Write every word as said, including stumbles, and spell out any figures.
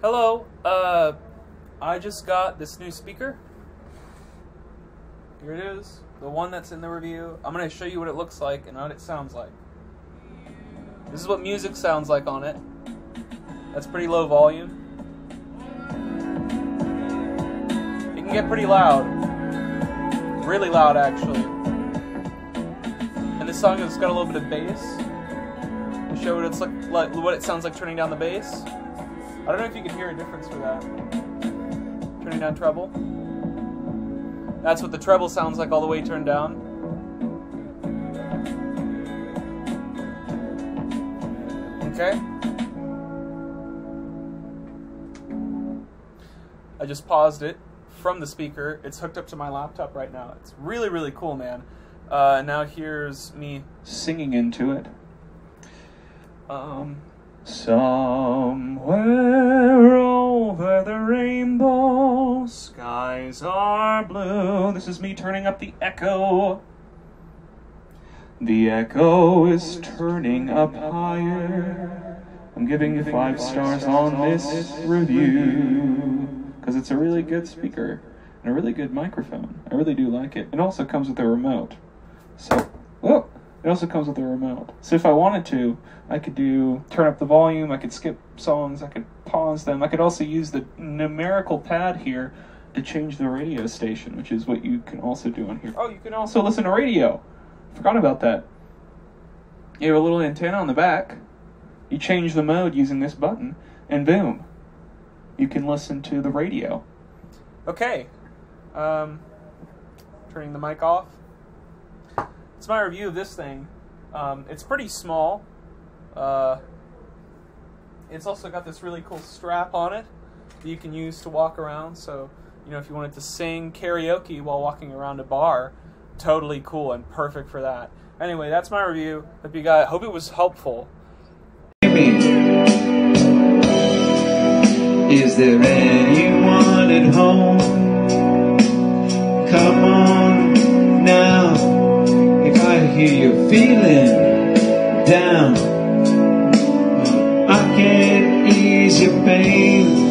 Hello, uh, I just got this new speaker. Here it is, the one that's in the review. I'm going to show you what it looks like and what it sounds like. This is what music sounds like on it. That's pretty low volume. It can get pretty loud. Really loud, actually. And this song has got a little bit of bass. I'll show what it's like, like, what it sounds like turning down the bass. I don't know if you can hear a difference for that. Turning down treble. That's what the treble sounds like all the way turned down. Okay. I just paused it from the speaker. It's hooked up to my laptop right now. It's really, really cool, man. Uh, now here's me singing into it. Um... Somewhere over the rainbow, skies are blue. This is me turning up the echo. The echo is turning up higher. I'm giving five stars on this review because it's a really good speaker and a really good microphone. I really do like it. It also comes with a remote. So, whoa. It also comes with a remote. So if I wanted to, I could do turn up the volume, I could skip songs, I could pause them. I could also use the numerical pad here to change the radio station, which is what you can also do on here. Oh, you can also listen to radio. Forgot about that. You have a little antenna on the back. You change the mode using this button, and boom. You can listen to the radio. Okay. Um, turning the mic off. It's my review of this thing. Um, it's pretty small. Uh, it's also got this really cool strap on it that you can use to walk around. So, you know, if you wanted to sing karaoke while walking around a bar, totally cool and perfect for that. Anyway, that's my review. Hope you guys, hope it was helpful. Is there anyone at home? Come on now. I hear you feeling down. I can't ease your pain.